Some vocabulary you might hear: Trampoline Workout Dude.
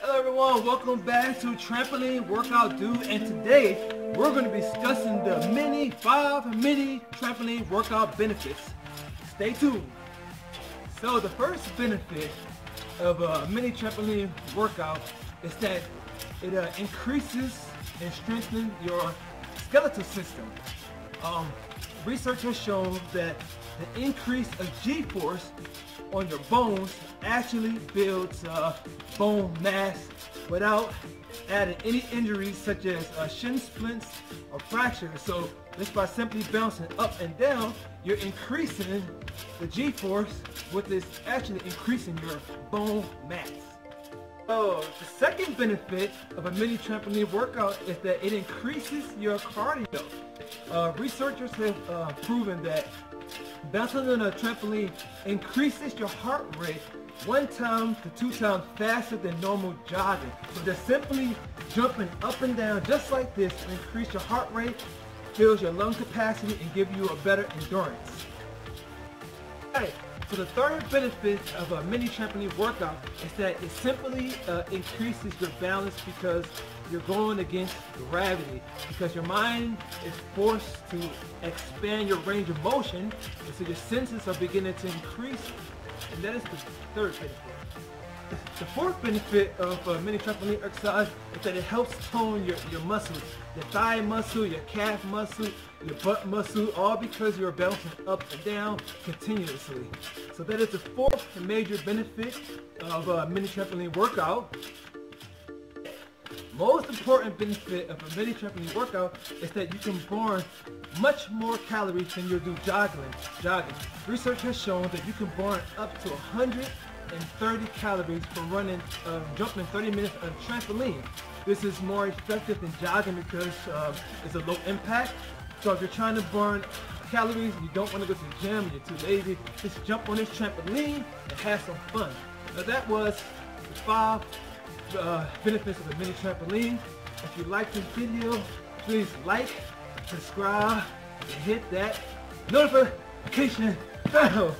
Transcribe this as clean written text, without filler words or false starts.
Hello everyone, welcome back to Trampoline Workout Dude, and today we're going to be discussing the five mini trampoline workout benefits. Stay tuned. So the first benefit of a mini trampoline workout is that it increases and strengthens your skeletal system. Research has shown that the increase of G-force on your bones actually builds bone mass without adding any injuries such as shin splints or fractures. So just by simply bouncing up and down, you're increasing the G-force, which is actually increasing your bone mass. So the second benefit of a mini trampoline workout is that it increases your cardio. Researchers have proven that bouncing on a trampoline increases your heart rate 1 to 2 times faster than normal jogging. So just simply jumping up and down just like this increases your heart rate, fills your lung capacity, and gives you a better endurance. Alright, so the third benefit of a mini trampoline workout is that it simply increases your balance, because you're going against gravity, because your mind is forced to expand your range of motion, and so your senses are beginning to increase, and that is the third benefit. The fourth benefit of a mini trampoline exercise is that it helps tone your muscles, your thigh muscle, your calf muscle, your butt muscle, all because you're bouncing up and down continuously. So that is the fourth major benefit of a mini trampoline workout. Most important benefit of a mini trampoline workout is that you can burn much more calories than you do jogging. Research has shown that you can burn up to 130 calories for jumping 30 minutes on a trampoline. This is more effective than jogging because it's a low impact. So if you're trying to burn calories, you don't want to go to the gym, you're too lazy, just jump on this trampoline and have some fun. Now that was the five benefits of a mini trampoline. If you like this video, please like, subscribe, and hit that notification bell.